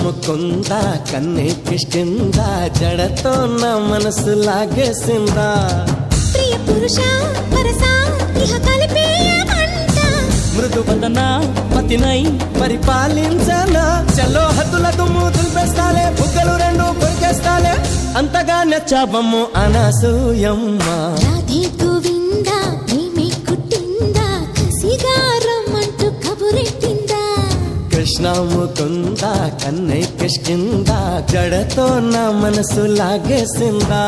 ముకుందా కన్నీకి కిందా జడతో నా మనసు లాగేసిందా ప్రియ పురుషా పరసా ఇహ కలిపేయ మంట మృదు వందన పతినై పరిపాలించనా చలో హద్దుల దుమ్ము దుల్పేస్తాలే బుగ్గలు రెండు కొరికేస్తాలే అంతగా నచ్చావమ్ము అనసూయమ్మ రాధే గోవిందా ప్రేమే కుట్టిందా కసిగా రమ్మంటూ కబురెట్టిందా कृष्णा मुकुंदा कन्ने किष्किंदा जड़तो ना मनसु लागे सिंदा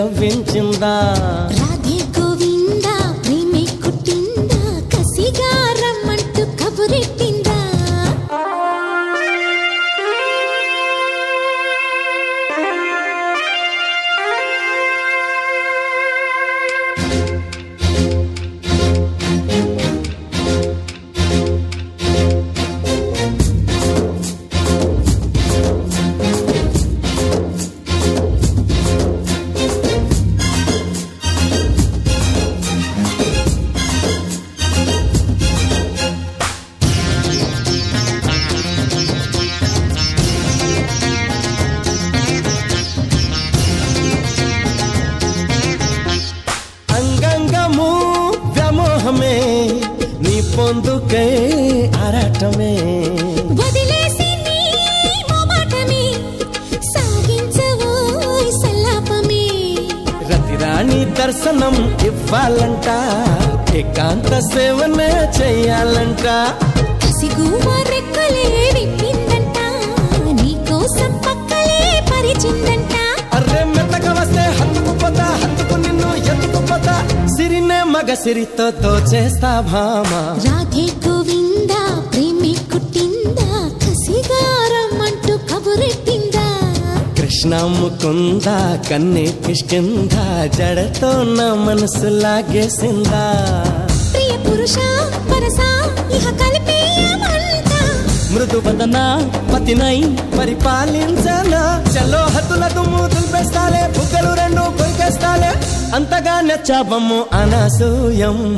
కవించిందా రాధే గోవిందా ప్రేమే కుట్టిందా కసిగా రమ్మంటూ కబురెట్టిందా భామా రాధే గోవిందా ప్రేమే కుట్టిందా కసిగా రమ్మంటూ కబురెట్టిందా కృష్ణ ముకుందా కన్నే కిష్కిందా జడతో నా మనసు లాగేసిందా ప్రియ పురుషా పరసా ఇహ కలిపేయ మంట మృదు వందన పతినై పరిపాలించనా చలో హద్దుల దుమ్ము దులిపేస్తాలే బుగ్గలు రెండు కొరికేస్తాలే అంతగా నచ్చావమ్ము అనసూయమ్మ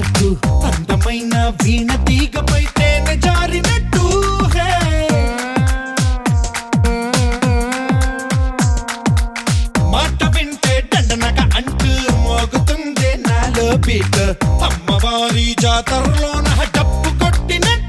వరకు అందమైన వీణ తీగపై తేనె జారినట్టు హే మాట వింటే దండనగా అంటూ మోగుతుంది నాలో బీట్ అమ్మవారి జాతరలోన డప్పు కొట్టినట్టు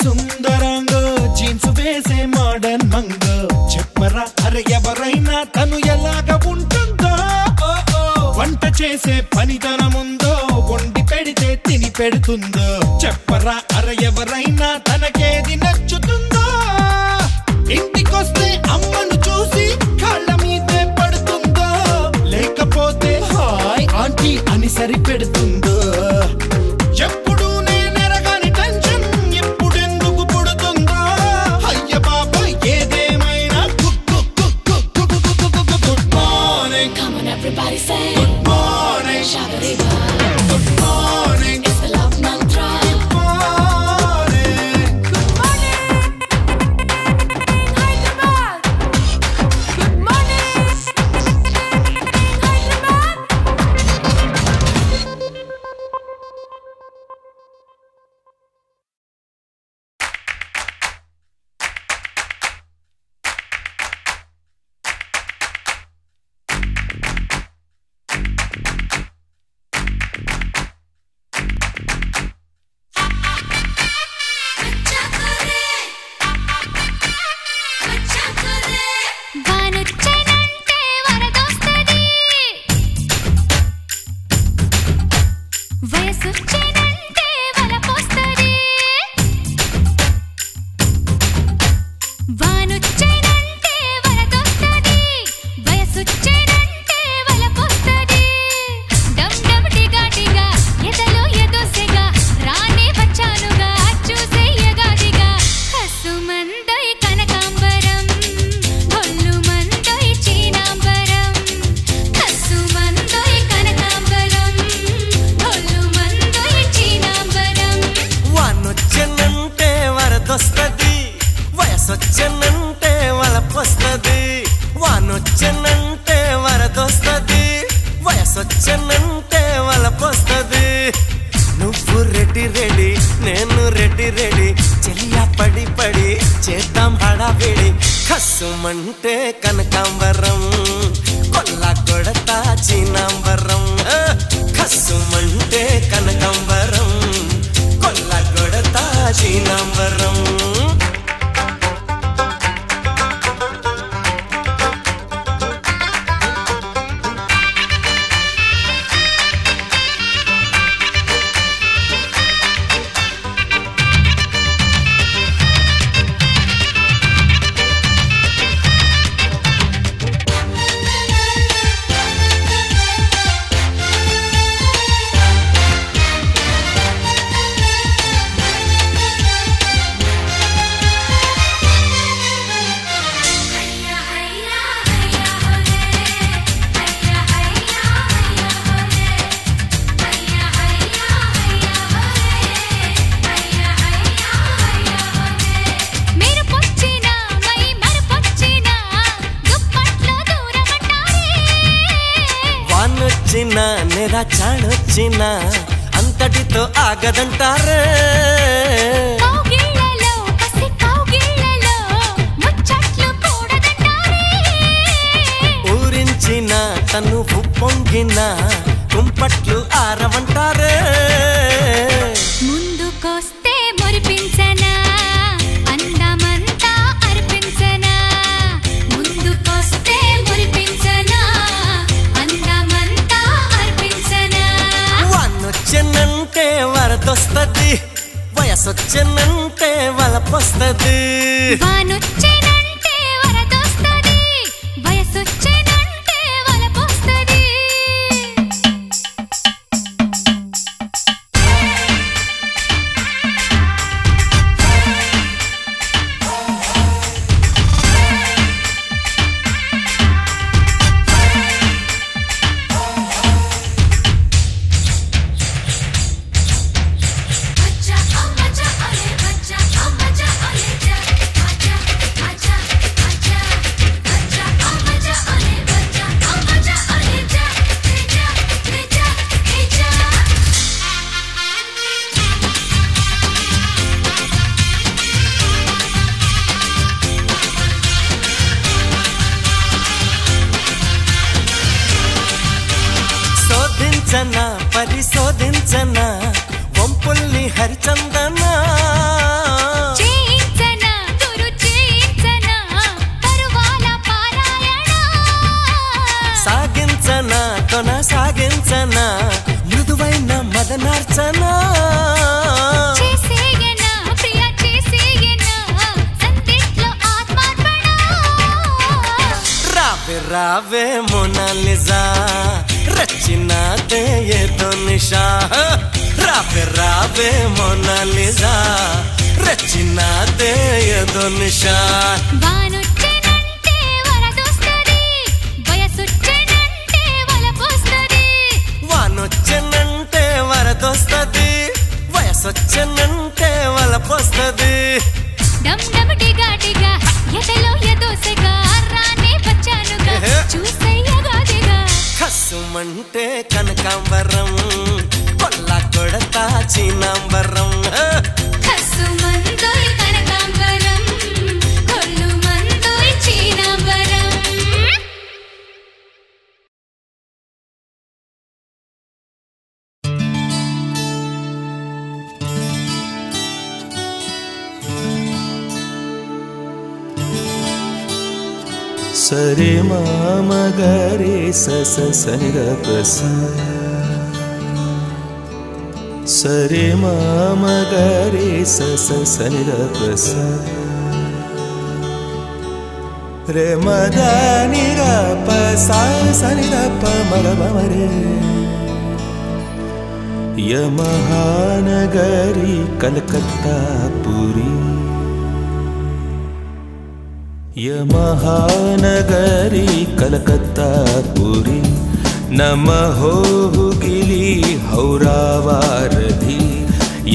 సుందరంగో జీన్స్ వేసే మోడర్న్ మంగో చెప్పరా అరే ఎవరైనా తను ఎలాగా ఉంటుందో వంట చేసే పనితనముందో వండి పెడితే తిని పెడుతుందో చెప్పరా అరే ఎవరైనా తనకేది నచ్చుతుందో ఇంటికొస్తే అమ్మను చూసి కాళ్ళ మీదే పడుతుందో లేకపోతే హాయ్ ఆంటీ అని సరిపెడుతుందో खसुमंटे कनकांबरम कोल्ला कोडता चीनांबरम खसुमंटे कनकांबरम कोल्ला कोडता चीनांबरम మించినా అంతటితో ఆగదంటారే ఊరించిన తను పొంగిన కుంపట్లు ఆరవంటారే ముందుకొస్తే మురిపించనా వరదొస్తది వయసొచ్చినంటే వలపొస్తది వానొచ్చినంటే వరదొస్తది వయసొచ్చినంటే వలపొస్తది పరిశోధించనా వంపుల్ని హరిచందనా చేయించనా గురు చేయించనా పరువాల పారాయణా సాగించనా కొనసాగించనా మృదువైన మదనార్చనా చేసేయనా ప్రియ చేసేయనా సందేశంలో ఆత్మార్పణ రావే రావే మోనాలిజా रचना दे ये तो निशा रावे रावे मोनालिसा रचना दे ये तो निशा वानुच्चनंटे वरदोस्तदी वयसुच्चनंटे वलपोस्तदी वानुच्चनंटे वरदोस्तदी वयसुच्चनंटे वलपोस्तदी डम डम डिगा यदलो यदोसेगा राने बच्चानुगा चूसैयागा देगा కసుమంటే కనకాంబరం కొల్ల కొడతా చీనాంబరం కసుమందోయ్ కనకాంబరం కొల్లుమందోయ్ చీనాంబరం సరే మామ గరే సస సనిగపస సరే మామ గరే సస సనిగపస రే మదని గపస సనిగప మగమరే యమహానగరి కలకత్తా పూరి ये महानगरी कलकत्ता पुरी नमः होगिली हौरावारधि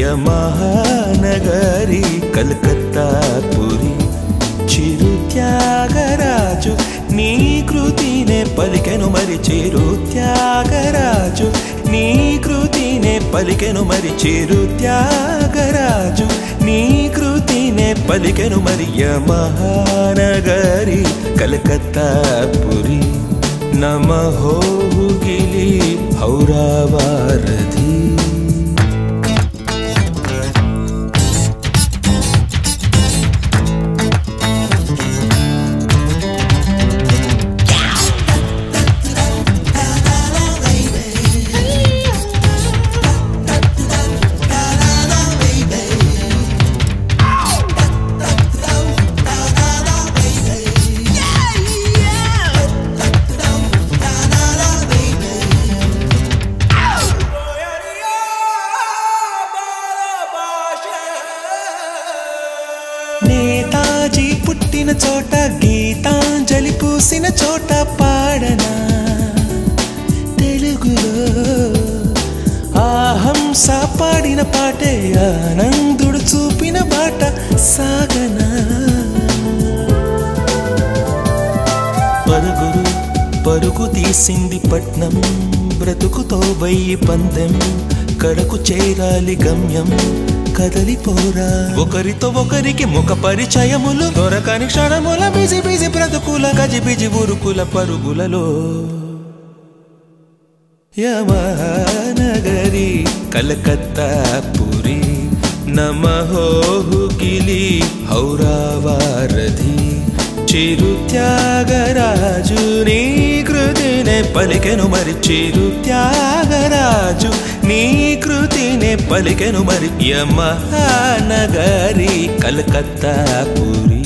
ये महानगरी कलकत्ता पुरी चिरुत्यागराजु नी कृतिने पलिकेनु मरि चिरुत्यागराजु नी कृतिने पलिकेनु मरि चिरुत्यागराजु नी कृतिने पलिकेनु मरि महानगरी कलकत्ता पुरी नमहो हुगिली हौरावारधि బ్రతుకుతో వెయ్యి పందెం కడకు చేరాలి గమ్యం కదలిపోరా ఒకరితో ఒకరికి ముఖ పరిచయములు దొరకని క్షణముల బిజి బిజి బ్రతుకుల గజిబిజి ఊరుకుల పరుగులలో యమనగరి కలకత్తా పూరి నమహోహుకిలి హౌరావారధి చిరుత్యాగరాజు నీ కృతినే పలికెను మరి చిరుత్యాగరాజు నీ కృతినే పలికెను మరి యమనగరి కలకత్తా పూరి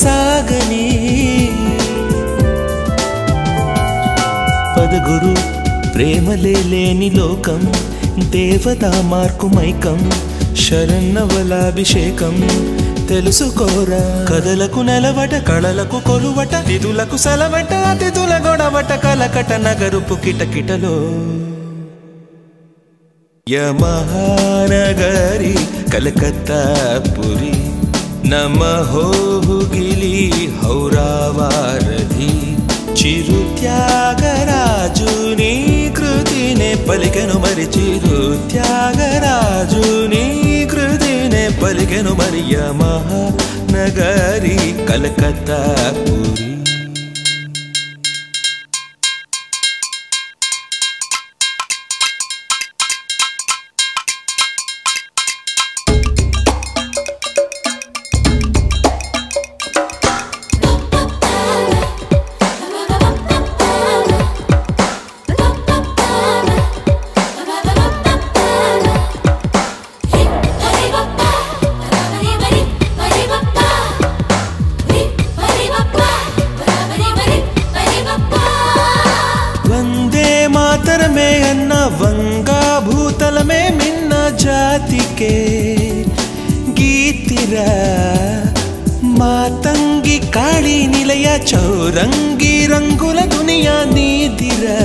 సాగని పదగురు ప్రేమలే లేని లోకం దేవతా మార్కు మైకం శరణవలాభిషేకం తెలుసుకోరా కథలకు నెలవట కళలకు కొలువట తిథులకు సెలవట అతిథుల గొడవట కలకట నగరుపు కిటకిటలో యమనగరి కలకత్తా పూరి నమహోహుగిలి హౌరావారధి చిరుత్యాగరాజు నీ కృతినే పలికెను మరి చిరుత్యాగరాజు నీ కృతినే పలికెను మరి యమనగరి కలకత్తా పూరి चौरंगी रंगुल दुनिया नीदिरा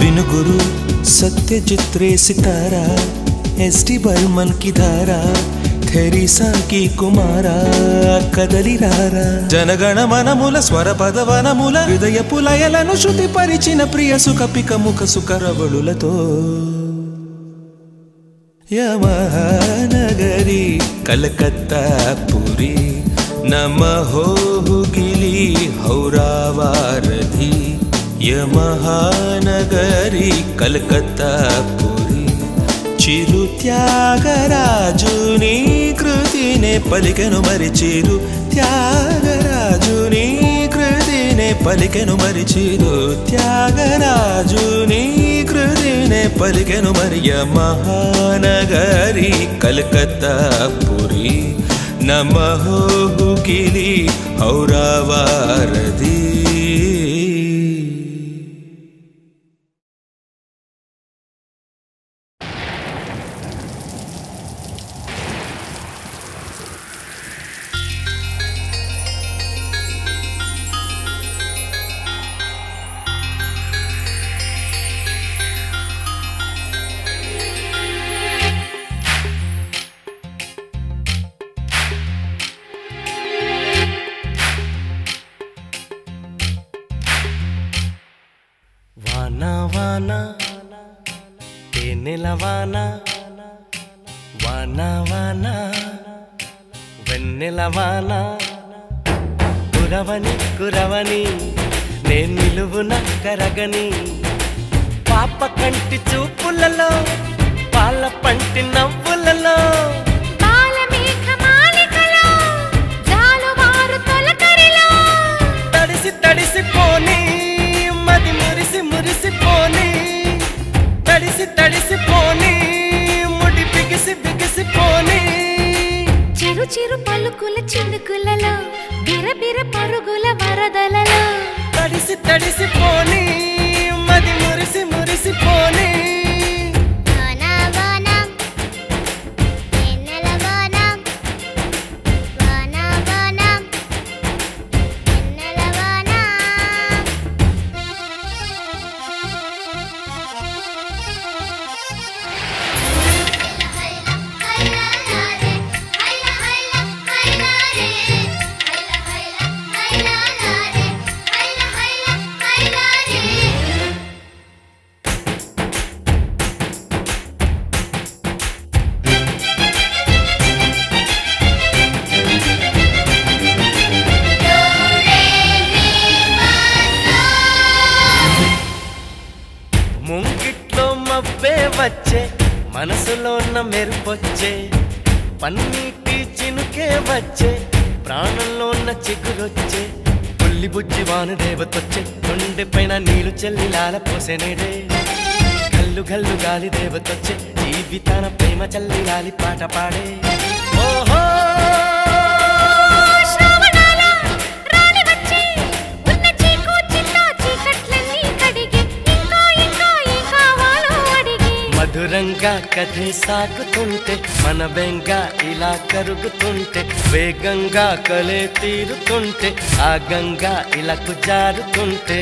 विनुगुरु सत्यजीत रे सितारा एसडी बर्मन की धारा थेरीसा की कुमारा कदलिरारा जनगण मनमुल स्वर पदवनमुल हृदय पुलयलनु श्रुति परिचिन प्रिय सुख पिक मुख सुकरवळुलतो యమనగరి కలకత్తా పూరి నమహోహుగిలి హౌరావారధి యమనగరి కలకత్తా పూరి చిరుత్యాగరాజు నీ కృతినే పలికెను మరి చిరుత్యాగరాజు నీ కృతినే పలికెను మరి చిరుత్యాగరాజు నీ కృతినే పలికెను మరి యమనగరి కలకత్తా పూరి నమహోహుగిలి హౌరావారధి కురవని నేను నిలువున కరగని పాప కంటి చూపులలో పాల పంటి నవ్వులలో पोनी मदी मुरिसी मुरिसी पोनी तड़िसी पोनी मुड़ी बिगिसी पोनी चिरु चिरु पलुकुल चिंदुकुललो बिर बिर परुगुल वरदललो तड़िसी पोनी मदी मुरिसी मुरिसी पोनी మెరుపొచ్చే పన్నీటి చినుకే వచ్చే ప్రాణంలో ఉన్న చిగురొచ్చే పుల్లి బుజ్జి వాన దేవతొచ్చే కొండపైన నీరు చెల్లి లాలపోసేనేడే కల్లు కల్లు గాలి దేవతొచ్చే జీవితాన ప్రేమ చల్లి లాలి పాట పాడే ఓహో శ్రావణాల రాణి వచ్చే ఉన్న చీకు చిన్న చీకట్లన్నీ కడిగే ఇంకో ఇంకో ఈ కావాలో అడిగే మధురంగా కథే సాగుతుంటే మన బెంగా ఇలా కరుగుతుంటే వేగంగా కలే తీరుతుంటే ఆ గంగా ఇలా కుజారుతుంటే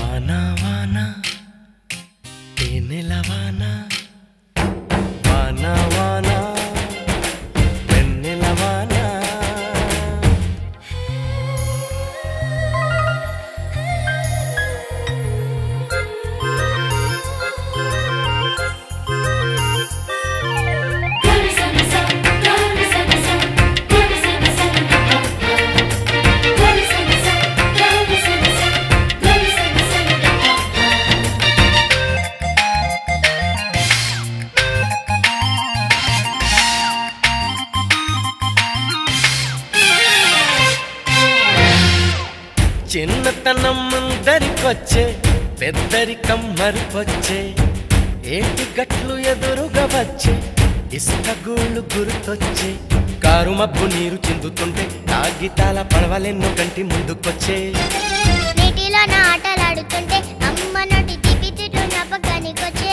వానా వానా తేనెల వానా వానా వానా వెన్నెల వానా పెద్దరికం మరుపొచ్చే ఏటి గట్లు ఎదురుగా వచ్చే ఇసుక గూళ్ళు గుర్తొచ్చే కారు మబ్బు నీరు చిందుతుంటే తాగితాల పడవలెన్నో కంటి ముందుకొచ్చే నీటిలో నా ఆటలాడుతుంటే అమ్మ నటి తీపి తిట్టు నా పక్కనికొచ్చే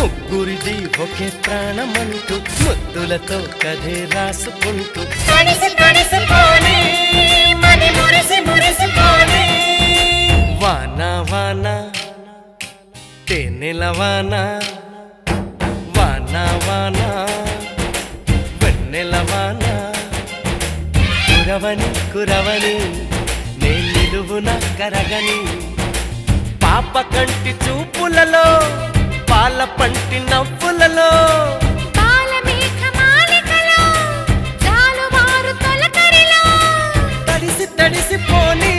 ముగ్గురిది ఒకే ప్రాణమంటూ ముద్దులతో కథే రాసుకుంటూ వానా వానా తేనెల వానా వానా వానా వెన్నెల వానా కురవని కురవని నే నిలువున కరగని పాప కంటి చూపులలో పాల పంటి నవ్వులలో పాల మేఘ మాలికలో జాలువారు తొలకరిలో తడిసి పోని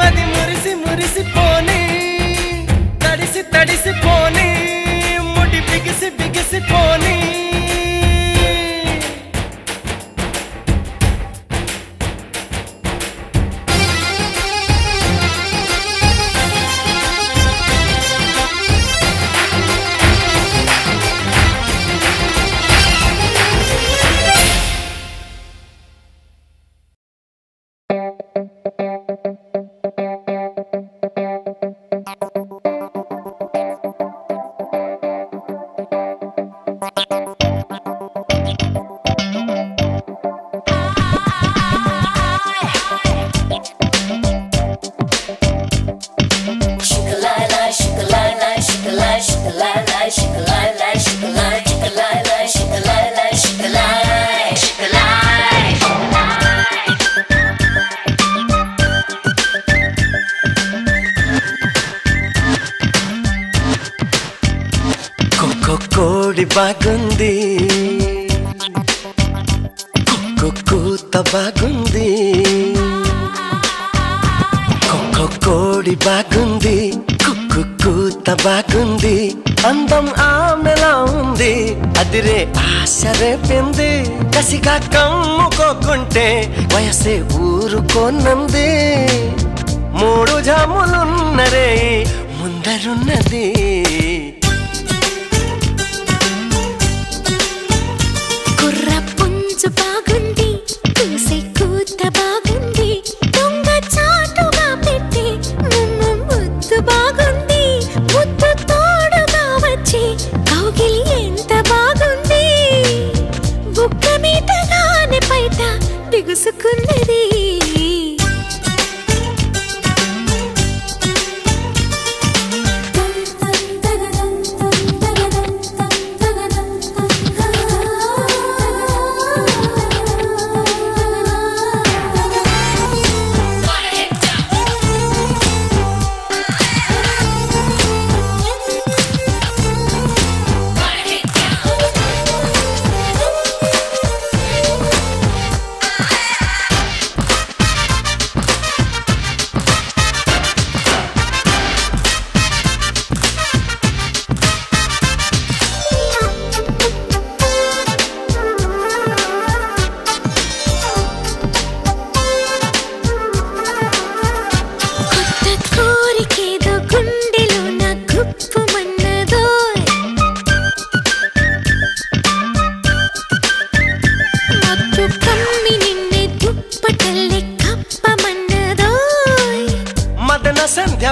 మది మురిసి పోని తడిసి పోని ముడి బిగిసి పోని तबागुंदी को कोड़ी बागुंदी कुक्कू तबागुंदी अंदम आमेला उंदी अदिरे आशरे पिंदी कसिगा कम्मु को कुंटे वयसे ऊरु को नंदी मूडु जामुलुन्नरे मुंदरुन्नदी बिगुसुकुन्नदी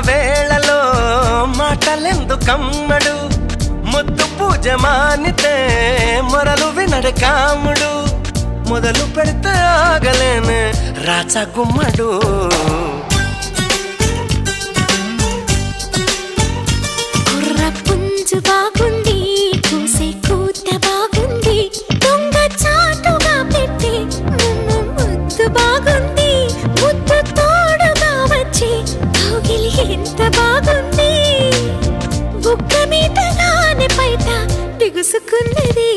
वेळलो माटलेंदु कम्मडु मुद्दु पूजे मानिते मोरलु विनडु कामुडु मोदलु पेडिते आगलेने राजा गुम्मडु कुर्रपुंजु बागुंदी कूसे कूते बागुंदी दొంగ చాటుగా పెట్టి ముమ్ము ముద్దు బాగుంది ముద్దు తోడుగా వచ్చి ఎంత బాగుంది బుక్క మీద నానే పైట బిగుసుకున్నది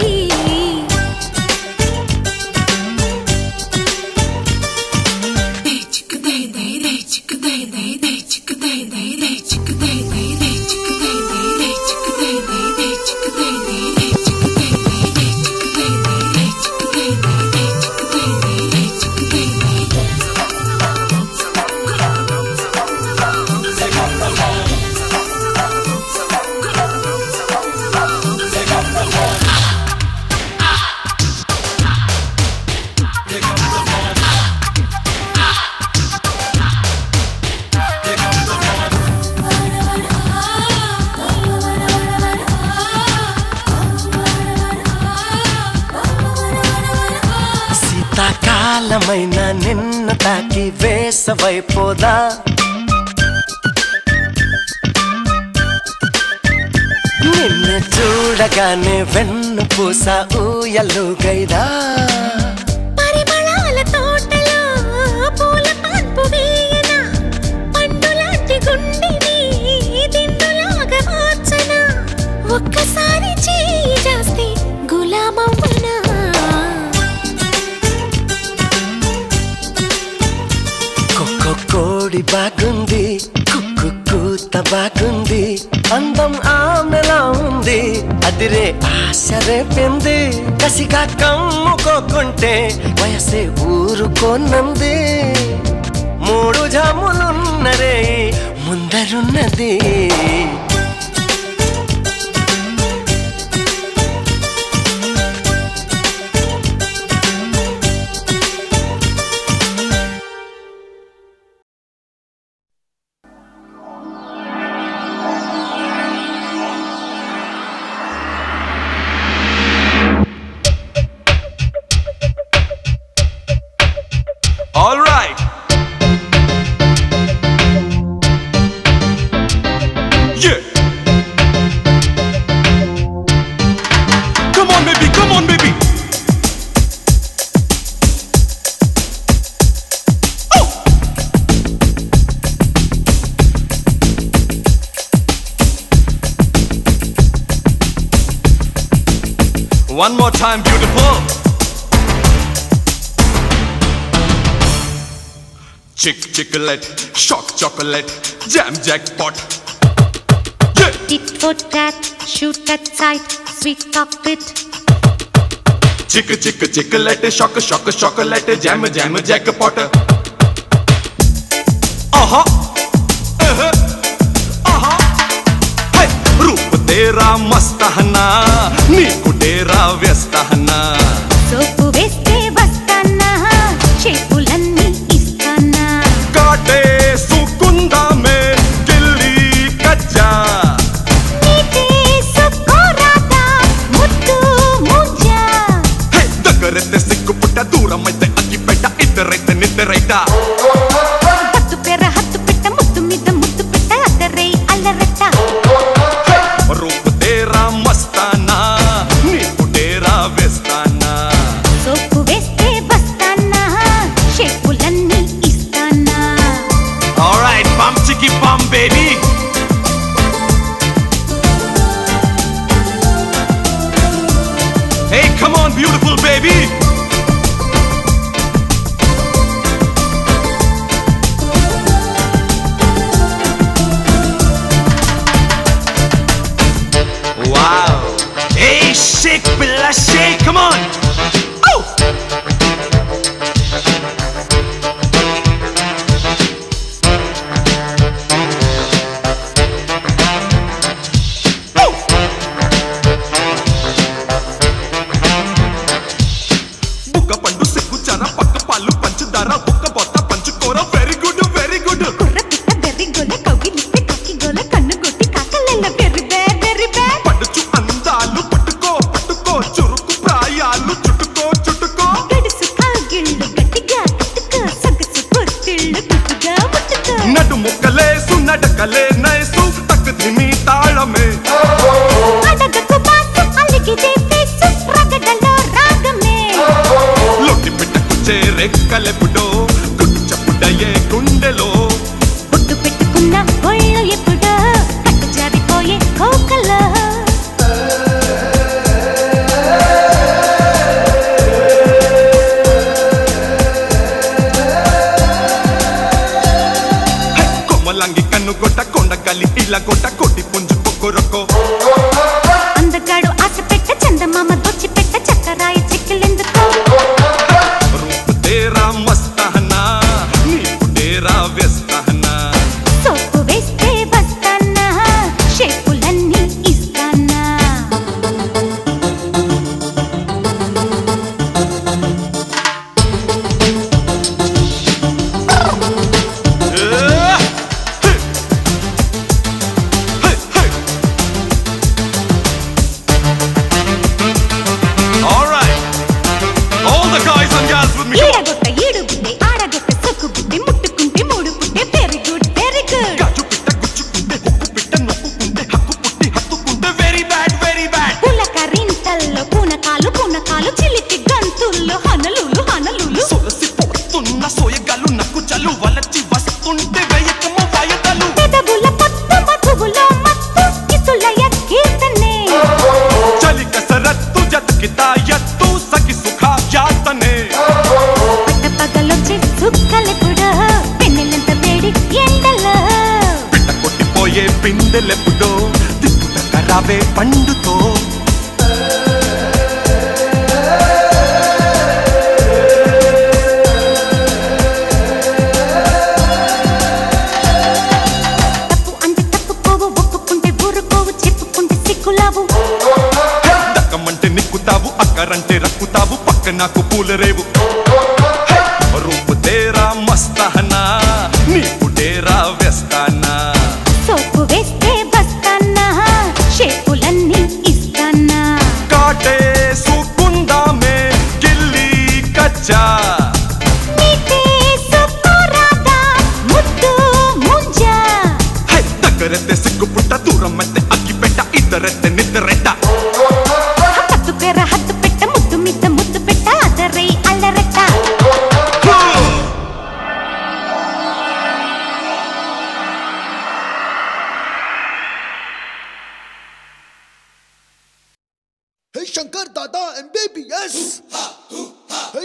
కాలమైనా నిన్ను తాకి వేసవైపోదా నిన్ను చూడగానే వెన్ను పూస ఊయలుగైదా పరిమళాల తోటలో పూల పాన్పు వేయనా పండులాంటి గుండెని దిండులాగా మార్చనా ఒక్కసారి చేయి జాస్తే గులామవ్వనా कोड़ी बागुंदी कुक्कू तबागुंदी अंदम आमेला उंदी अदिरे आशरे पिंदी कसिगा कम्मु को कुंटे वयसे ऊरु को Nandi मूडु जामुलुन्नरे मुंदरुन्नदी One more time, beautiful. Chick chiclet, shock chocolate, jam jackpot. Yeah. Tit for tat, shoot at sight, sweet cockpit. Chick chick chiclet, shock shock chocolate, jam jam jackpot. Aha, aha, aha. Hey, roop tera mast hna, neeku tera vyast hna. So vyast.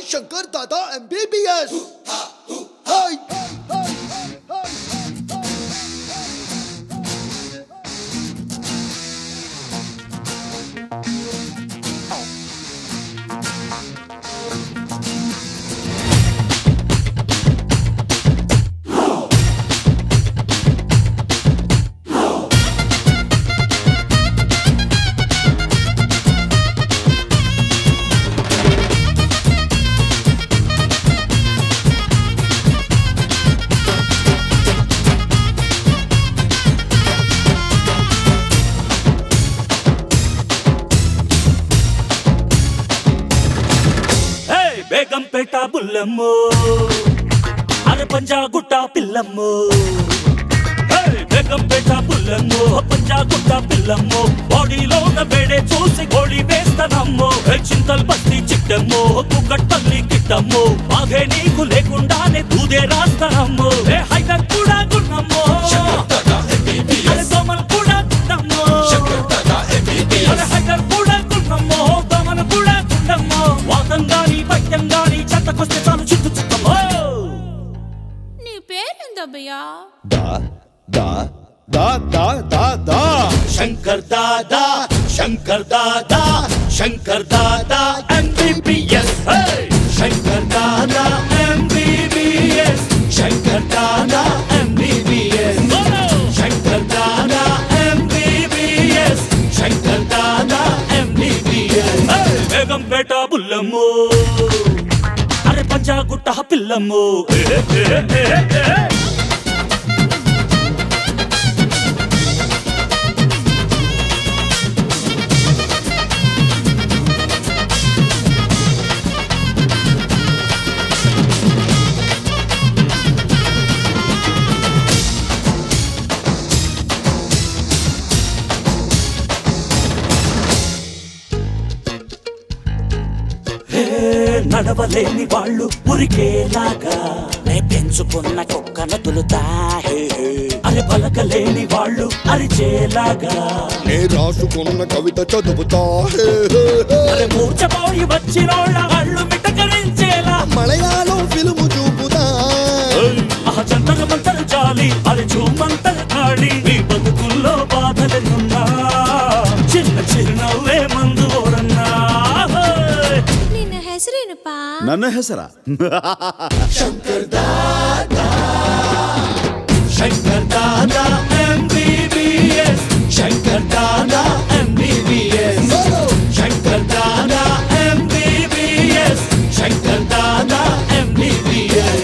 Shankar Dada MBBS. Hey, hey, hey. గట్టా బుల్లమ్మో అరే పంజా గుట్టా పిల్లమ్మో హే బేగం బేటా బుల్లమ్మో పంజా గుట్టా పిల్లమ్మో బాడీలో ఉన్న వేడే చూసి గోడి వేస్తానమ్మో హే చింతల్ బస్తి చిట్టమ్మో తు గట్టల్లి కిట్టమ్మో ఆగే నీకు లేకుండానే దూదే రాస్తానమ్మో హే హైద కూడా గున్నమ్మో Shankar Dada Shankar Dada Shankar Dada MBBS Shankar Dada MBBS Shankar Dada MBBS Shankar Dada MBBS Shankar Dada MBBS बेगम बेटा बुल्लमो अरे पंजा गुट्टा पिल्लमो నడవలేని వాళ్ళు ఉరికేలాగా నే పెంచుకున్న కుక్కను తులుతాహే అరే పలకలేని వాళ్ళు అరిచేలాగా నే రాసుకున్న కవిత చదువుతాహే అరే మూర్చపోయి వచ్చినోళ్ళ వాళ్ళు మిటకరించేలా మలయాళం ఫిల్ము చూపుతా ఆ చందన మంతర జాలి అరే చూమంతర కాడి నీ బతుకుల్లో బాధలెన్నున్నా చిన్న చిరునవ్వే మందు ఓరన్నా ನನ್ನ ಹೆಸರ ಶಂಕರ್ ದಾದಾ ಶಂಕರ್ ದಾದಾ MBBS ಶಂಕರ್ ದಾದಾ MBBS ಶಂಕರ್ ದಾದಾ MBBS ಶಂಕರ್ ದಾದಾ MBBS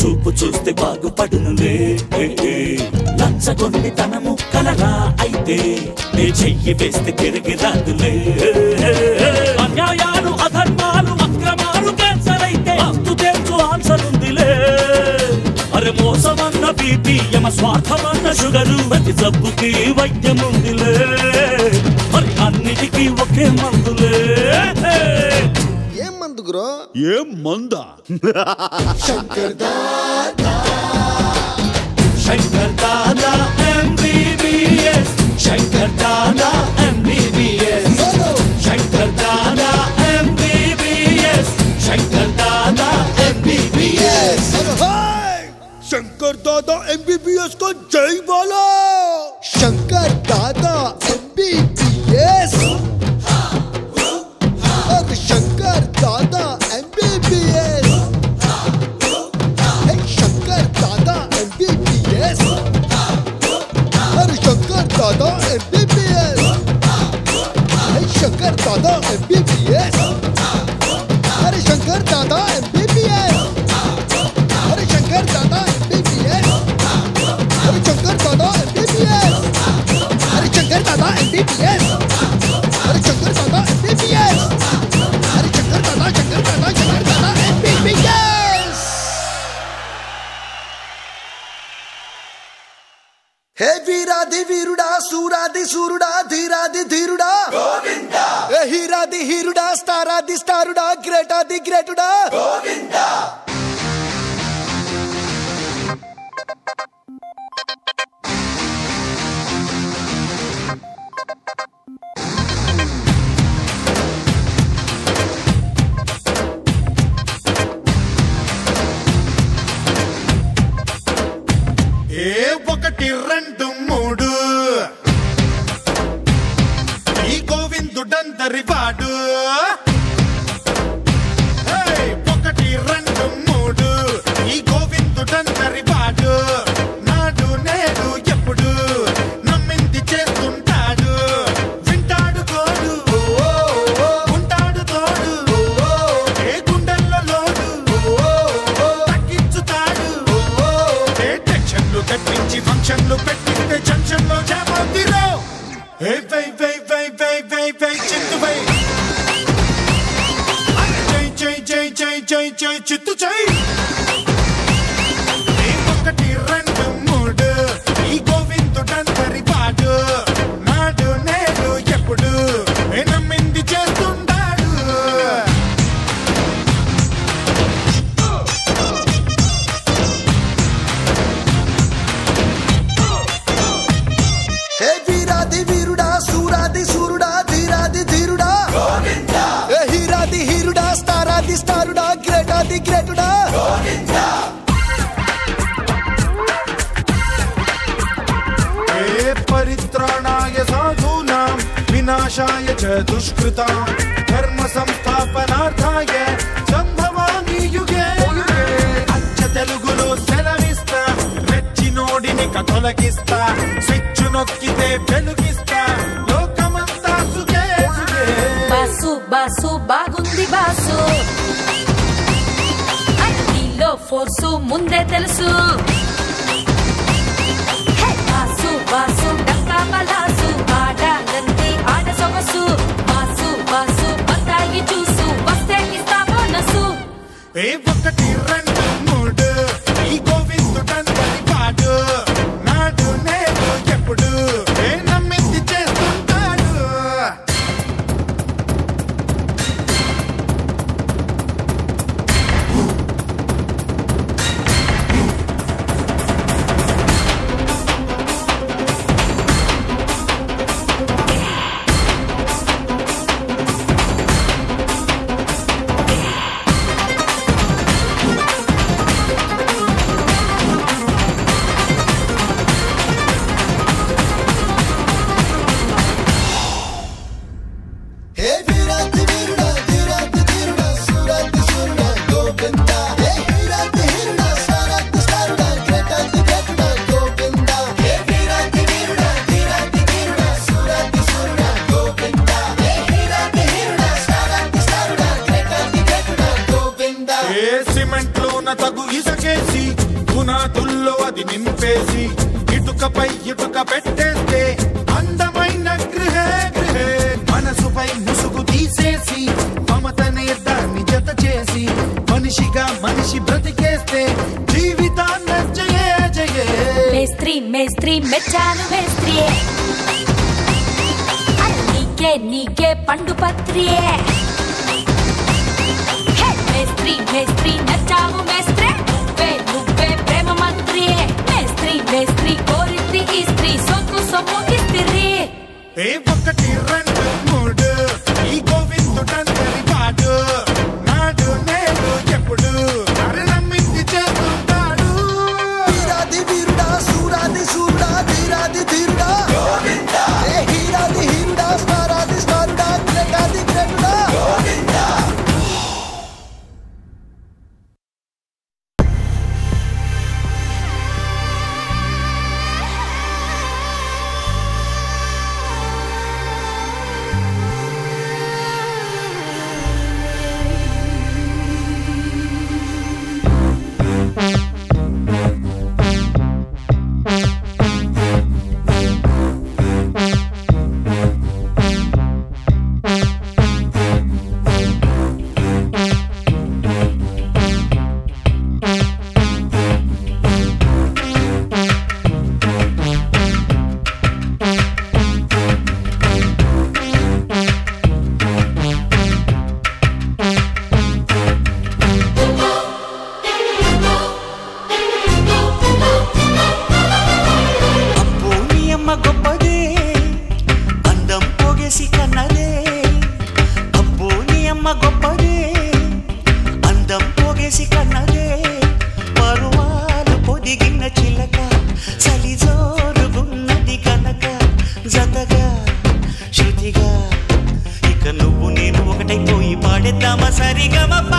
చూపు చూస్తే బాగుపడునులే లచ్చగొండి తనము కలరా అయితే నే చెయ్యి వేస్తే తిరిగి రాదులే అన్యాయాలు అధర్మాలు అక్రమాలు క్యాన్సర్ అయితే అప్పు తెలుసు ఆన్సర్ ఉందిలే అరే మోసమన్న బీపీ యమ స్వార్థమన్న షుగరు ప్రతి జబ్బుకి వైద్యం ఉందిలే మరి అన్నిటికీ ఒకే మందులే ये मंदा Shankar Dada MBBS Shankar Dada MBBS Shankar Dada MBBS Shankar Dada MBBS Shankar Dada MBBS को जय बोलो Shankar Dada MBBS Shankar Dada MBBS Shankar Dada MBBS Shankar Dada MBBS Shankar Dada MBBS अरे शंकर दादा MBBS अरे शंकर दादा MBBS अरे शंकर दादा MBBS अरे शंकर दादा MBBS अरे शंकर दादा MBBS हे वीराधि वीरुड़ा सूराधि सूरुड़ा धीराधि धीरुड़ा गोविंदा हे हीरा दी हीरुडा, स्टारा दी स्टारुडा, ग्रेटा दी ग्रेटुडा, गोविंदा। ನಮ್ಮ ಗೊಪ್ಪಗೆ ಅಂದ ಪೋಗೆಸಿ ಕಣ್ಣಗೆ ಬರುವಾಲು ಪೊದಿಗಿನ್ನ ಚಿಲಕ ಸಲಿಜೋರು ಗುನ್ನದಿ ಕನಕ ಜತಗ ಶ್ರುತಿಗ ಇಕ ನುವ್ವು ನೀನು ಒಗಟೈತೋ ಈ ಪಾಡೆದ್ದಾಮ ಸರಿಗಮಪ್ಪ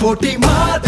पोटी मार।